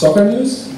Soccer news?